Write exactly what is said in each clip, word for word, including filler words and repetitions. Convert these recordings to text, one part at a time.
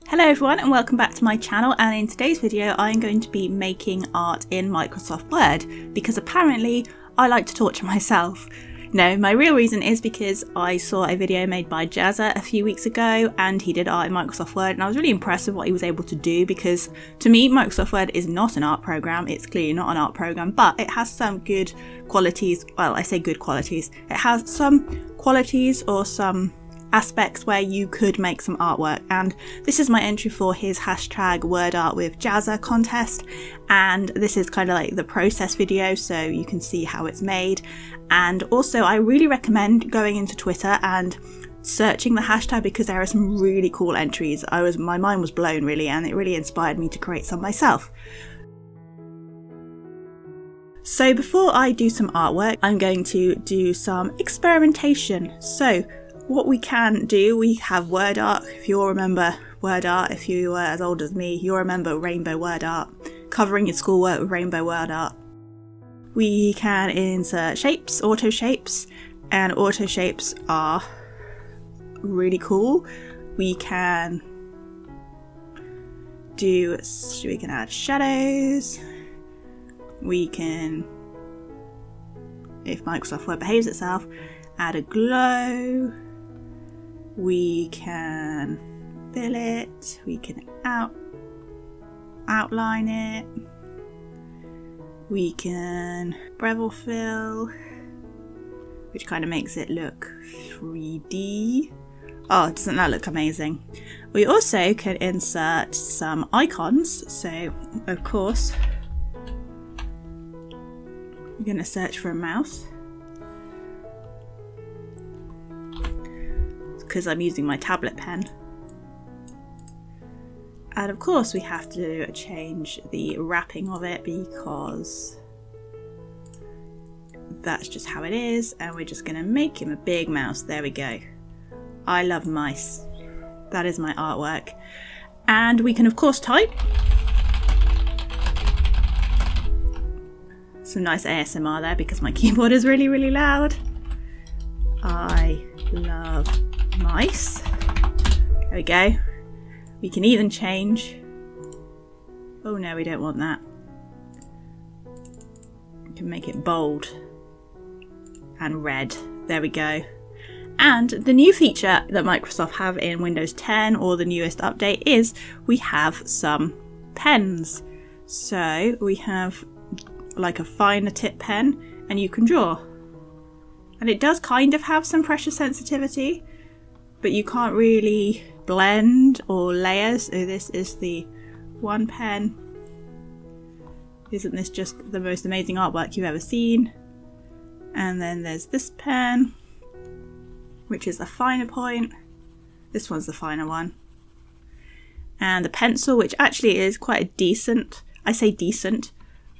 Hello everyone and welcome back to my channel, and in today's video I'm going to be making art in Microsoft Word because apparently I like to torture myself. No, my real reason is because I saw a video made by Jazza a few weeks ago and he did art in Microsoft Word, and I was really impressed with what he was able to do because to me Microsoft Word is not an art program. It's clearly not an art program, but it has some good qualities. Well, I say good qualities. It has some qualities or some aspects where you could make some artwork, and this is my entry for his hashtag word art with Jazza contest, and this is kind of like the process video so you can see how it's made. And also I really recommend going into Twitter and searching the hashtag because there are some really cool entries. I was my mind was blown really, and it really inspired me to create some myself. So before I do some artwork I'm going to do some experimentation. So what we can do, we have word art. If you all remember word art, if you were as old as me, you'll remember rainbow word art, covering your schoolwork with rainbow word art. We can insert shapes, auto shapes, and auto shapes are really cool. We can do, we can add shadows, we can, if Microsoft Word behaves itself, add a glow. We can fill it, we can out, outline it, we can bevel fill, which kind of makes it look three D. Oh, doesn't that look amazing? We also can insert some icons. So of course, we're going to search for a mouse, because I'm using my tablet pen. And of course we have to change the wrapping of it because that's just how it is, and we're just going to make him a big mouse. There we go. I love mice. That is my artwork. And we can of course type. Some nice A S M R there because my keyboard is really really loud. I love mice. There we go. We can even change. Oh no, we don't want that. We can make it bold and red. There we go. And the new feature that Microsoft have in Windows ten or the newest update is we have some pens. So we have like a finer tip pen and you can draw. And it does kind of have some pressure sensitivity, but you can't really blend or layers. So this is the one pen. Isn't this just the most amazing artwork you've ever seen? And then there's this pen, which is the finer point. This one's the finer one. And the pencil, which actually is quite a decent, I say decent,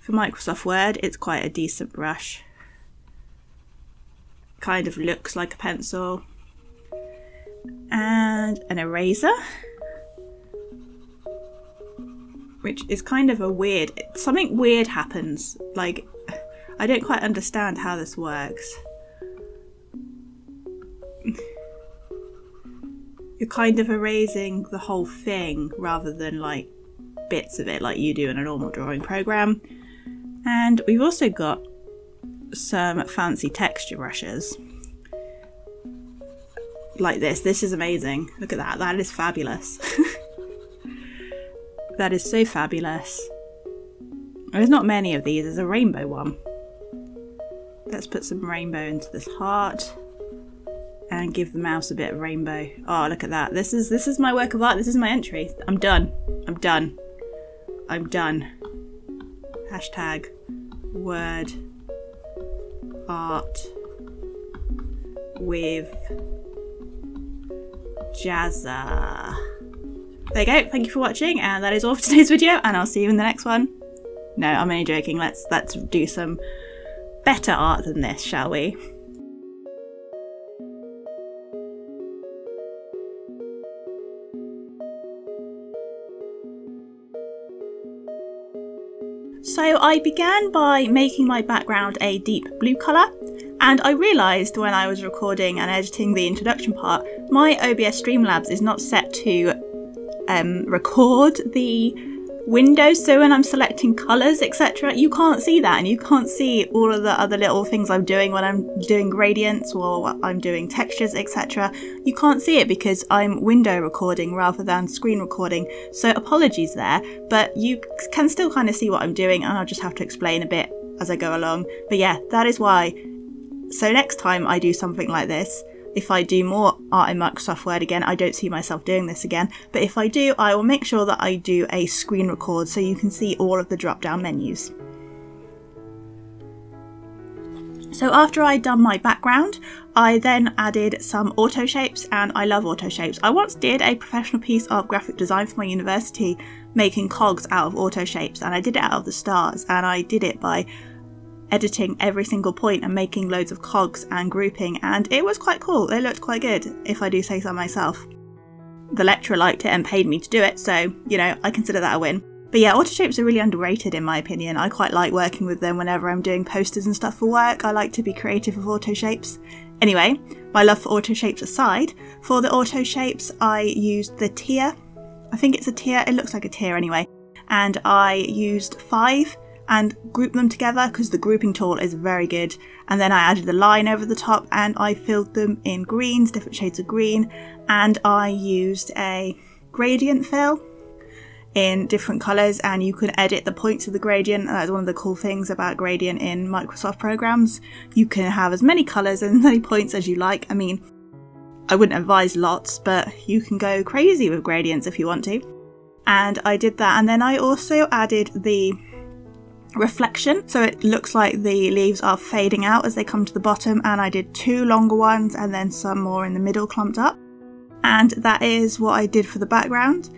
for Microsoft Word, it's quite a decent brush. Kind of looks like a pencil. And an eraser, which is kind of a weird, something weird happens, like I don't quite understand how this works. You're kind of erasing the whole thing rather than like bits of it like you do in a normal drawing program. And we've also got some fancy texture brushes like this. This is amazing. Look at that. That is fabulous. That is so fabulous. There's not many of these. There's a rainbow one. Let's put some rainbow into this heart and give the mouse a bit of rainbow. Oh, look at that. This is this is my work of art. This is my entry. I'm done. I'm done. I'm done. Hashtag word art with Jazza. There you go. Thank you for watching, and that is all for today's video, and I'll see you in the next one. No, I'm only joking. Let's let's do some better art than this, shall we? So I began by making my background a deep blue colour, And I realised when I was recording and editing the introduction part, my O B S Streamlabs is not set to um, record the windows, so when I'm selecting colours etc, you can't see that, and you can't see all of the other little things I'm doing when I'm doing gradients or I'm doing textures etc. You can't see it because I'm window recording rather than screen recording, so apologies there, but you can still kind of see what I'm doing and I'll just have to explain a bit as I go along. But yeah, that is why. So next time I do something like this, if I do more art in Microsoft Word again, I don't see myself doing this again, but if I do, I will make sure that I do a screen record so you can see all of the drop-down menus. So after I'd done my background, I then added some auto shapes, and I love auto shapes. I once did a professional piece of graphic design for my university making cogs out of auto shapes, and I did it out of the stars, and I did it by editing every single point and making loads of cogs and grouping, and it was quite cool. They looked quite good, if I do say so myself. The lecturer liked it and paid me to do it, so you know, I consider that a win. But yeah, auto shapes are really underrated in my opinion. I quite like working with them whenever I'm doing posters and stuff for work. I like to be creative with auto shapes. Anyway, my love for auto shapes aside, for the auto shapes I used the tier. I think it's a tier, it looks like a tier anyway, and I used five and group them together because the grouping tool is very good. And then I added the line over the top and I filled them in greens, different shades of green, and I used a gradient fill in different colours, and you can edit the points of the gradient. And that's one of the cool things about gradient in Microsoft programs. You can have as many colours and as many points as you like. I mean, I wouldn't advise lots, but you can go crazy with gradients if you want to. And I did that, and then I also added the reflection, so it looks like the leaves are fading out as they come to the bottom, and I did two longer ones and then some more in the middle clumped up. And that is what I did for the background,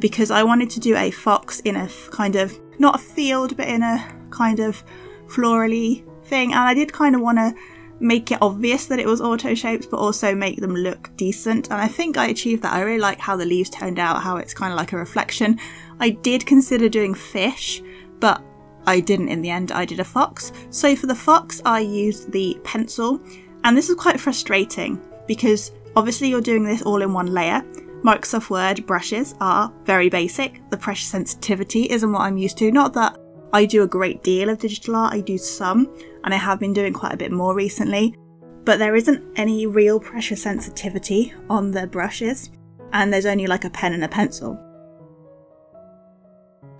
because I wanted to do a fox in a kind of, not a field, but in a kind of florally thing, and I did kind of want to make it obvious that it was auto shapes but also make them look decent, and I think I achieved that. I really like how the leaves turned out, how it's kind of like a reflection. I did consider doing fish, but I didn't in the end, I did a fox. So for the fox I used the pencil, and this is quite frustrating because obviously you're doing this all in one layer. Microsoft Word brushes are very basic, the pressure sensitivity isn't what I'm used to. Not that I do a great deal of digital art, I do some, and I have been doing quite a bit more recently, but there isn't any real pressure sensitivity on the brushes, and there's only like a pen and a pencil.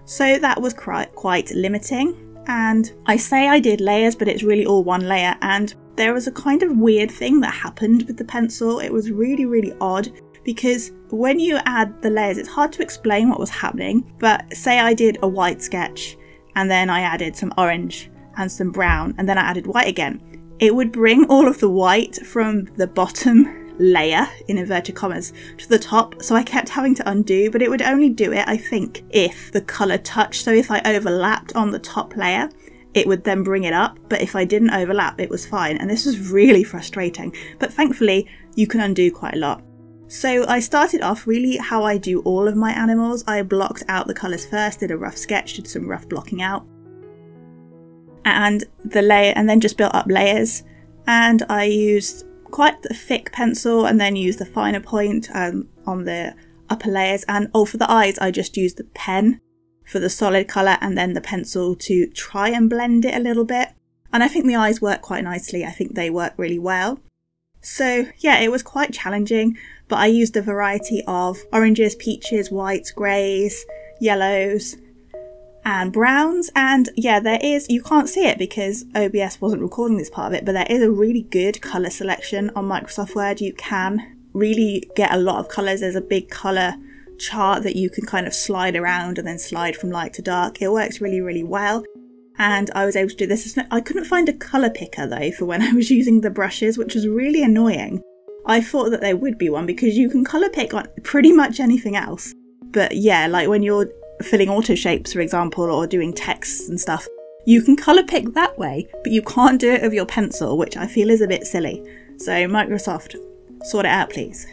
So that was quite limiting, and I say I did layers but it's really all one layer, and there was a kind of weird thing that happened with the pencil. It was really really odd because when you add the layers it's hard to explain what was happening, but say I did a white sketch and then I added some orange and some brown and then I added white again, it would bring all of the white from the bottom layer in inverted commas to the top, so I kept having to undo, but it would only do it I think if the colour touched, so if I overlapped on the top layer it would then bring it up, but if I didn't overlap it was fine, and this was really frustrating, but thankfully you can undo quite a lot. So I started off really how I do all of my animals. I blocked out the colours first, did a rough sketch, did some rough blocking out, and the layer, and then just built up layers, and I used quite the thick pencil and then use the finer point um, on the upper layers. And oh, for the eyes I just used the pen for the solid colour and then the pencil to try and blend it a little bit, and I think the eyes work quite nicely. I think they work really well. So yeah, it was quite challenging, but I used a variety of oranges, peaches, whites, greys, yellows and browns, and yeah, there is, you can't see it because O B S wasn't recording this part of it, but there is a really good colour selection on Microsoft Word. You can really get a lot of colours. There's a big colour chart that you can kind of slide around and then slide from light to dark. It works really really well, and I was able to do this. I couldn't find a colour picker though for when I was using the brushes, which was really annoying. I thought that there would be one because you can colour pick on pretty much anything else, but yeah, like when you're filling auto shapes for example or doing texts and stuff, you can colour pick that way, but you can't do it with your pencil, which I feel is a bit silly. So Microsoft, sort it out please.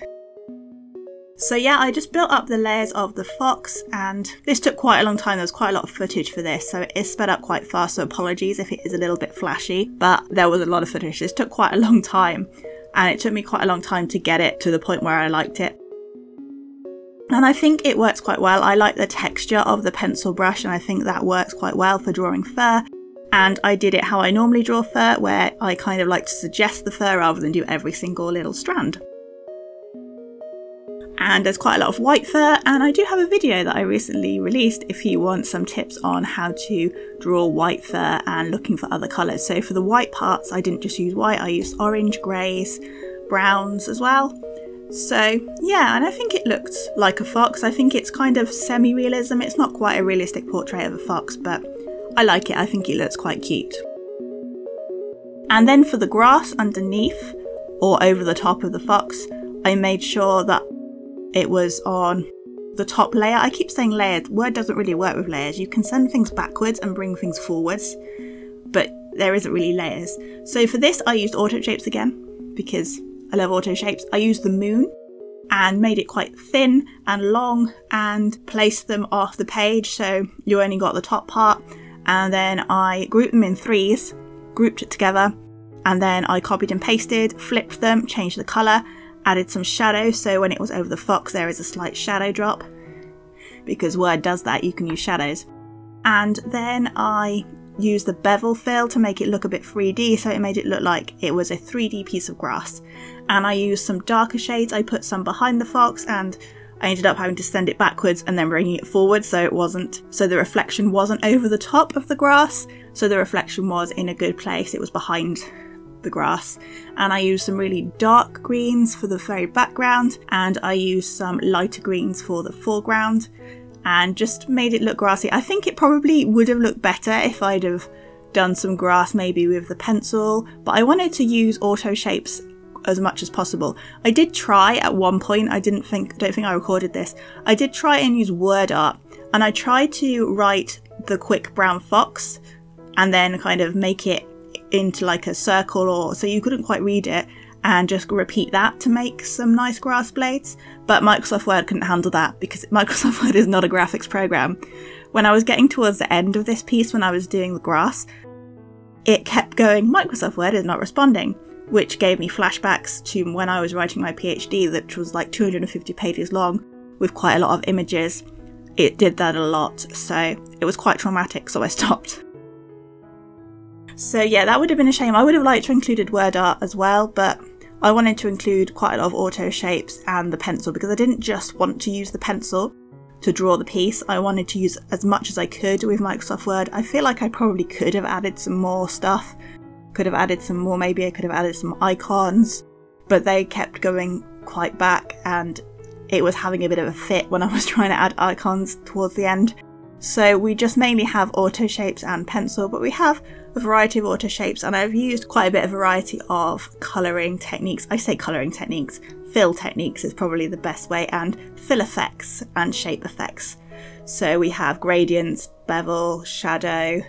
So yeah, I just built up the layers of the fox, and this took quite a long time. There was quite a lot of footage for this, so it is sped up quite fast, so apologies if it is a little bit flashy, but there was a lot of footage. This took quite a long time, and it took me quite a long time to get it to the point where I liked it. And I think it works quite well. I like the texture of the pencil brush, and I think that works quite well for drawing fur. And I did it how I normally draw fur, where I kind of like to suggest the fur rather than do every single little strand. And there's quite a lot of white fur, and I do have a video that I recently released if you want some tips on how to draw white fur and looking for other colours. So for the white parts, I didn't just use white, I used orange, greys, browns as well. So yeah, and I think it looked like a fox. I think it's kind of semi-realism. It's not quite a realistic portrait of a fox, but I like it. I think it looks quite cute. And then for the grass underneath or over the top of the fox, I made sure that it was on the top layer. I keep saying layered. Word doesn't really work with layers. You can send things backwards and bring things forwards, but there isn't really layers. So for this, I used auto shapes again because I love auto shapes. I used the moon and made it quite thin and long and placed them off the page, so you only got the top part. And then I grouped them in threes, grouped it together, and then I copied and pasted, flipped them, changed the colour, added some shadow, so when it was over the fox there is a slight shadow drop, because Word does that, you can use shadows. And then I used the bevel fill to make it look a bit three D, so it made it look like it was a three D piece of grass. And I used some darker shades, I put some behind the fox, and I ended up having to send it backwards and then bringing it forward, so it wasn't, so the reflection wasn't over the top of the grass, so the reflection was in a good place, it was behind the grass. And I used some really dark greens for the very background, and I used some lighter greens for the foreground, and just made it look grassy. I think it probably would have looked better if I'd have done some grass maybe with the pencil, but I wanted to use auto shapes as much as possible. I did try at one point, I didn't think, don't think I recorded this, I did try and use word art, and I tried to write the quick brown fox and then kind of make it into like a circle, or so you couldn't quite read it, and just repeat that to make some nice grass blades, but Microsoft Word couldn't handle that because Microsoft Word is not a graphics program. When I was getting towards the end of this piece, when I was doing the grass, it kept going, Microsoft Word is not responding, which gave me flashbacks to when I was writing my PhD, which was like two hundred fifty pages long with quite a lot of images. It did that a lot, so it was quite traumatic, so I stopped. So yeah, that would have been a shame. I would have liked to included word art as well, but I wanted to include quite a lot of auto shapes and the pencil, because I didn't just want to use the pencil to draw the piece. I wanted to use as much as I could with Microsoft Word. I feel like I probably could have added some more stuff, could have added some more, maybe I could have added some icons, but they kept going quite back and it was having a bit of a fit when I was trying to add icons towards the end. So we just mainly have auto shapes and pencil, but we have a variety of auto shapes, and I've used quite a bit of variety of colouring techniques. I say colouring techniques, fill techniques is probably the best way, and fill effects and shape effects. So we have gradients, bevel, shadow,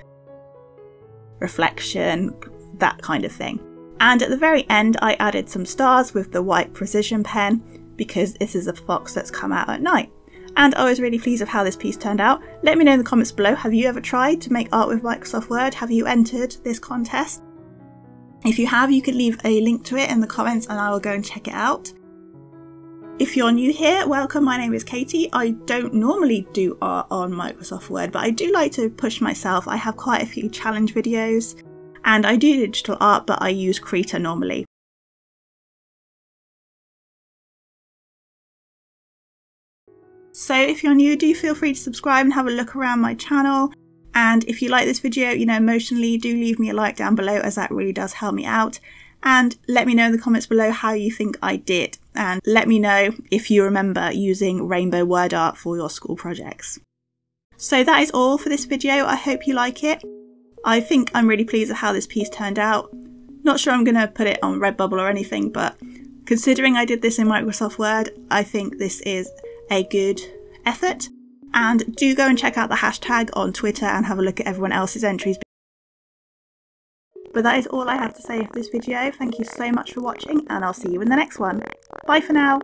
reflection, that kind of thing. And at the very end I added some stars with the white precision pen, because this is a fox that's come out at night. And I was really pleased with how this piece turned out. Let me know in the comments below, have you ever tried to make art with Microsoft Word? Have you entered this contest? If you have, you could leave a link to it in the comments and I will go and check it out. If you're new here, welcome, my name is Katie. I don't normally do art on Microsoft Word, but I do like to push myself. I have quite a few challenge videos and I do digital art, but I use Krita normally. So if you're new, do feel free to subscribe and have a look around my channel. And if you like this video, you know, emotionally, do leave me a like down below, as that really does help me out. And let me know in the comments below how you think I did. And let me know if you remember using rainbow word art for your school projects. So that is all for this video. I hope you like it. I think I'm really pleased with how this piece turned out. Not sure I'm going to put it on Redbubble or anything, but considering I did this in Microsoft Word, I think this is a good effort. And do go and check out the hashtag on Twitter and have a look at everyone else's entries. But that is all I have to say for this video. Thank you so much for watching, and I'll see you in the next one. Bye for now.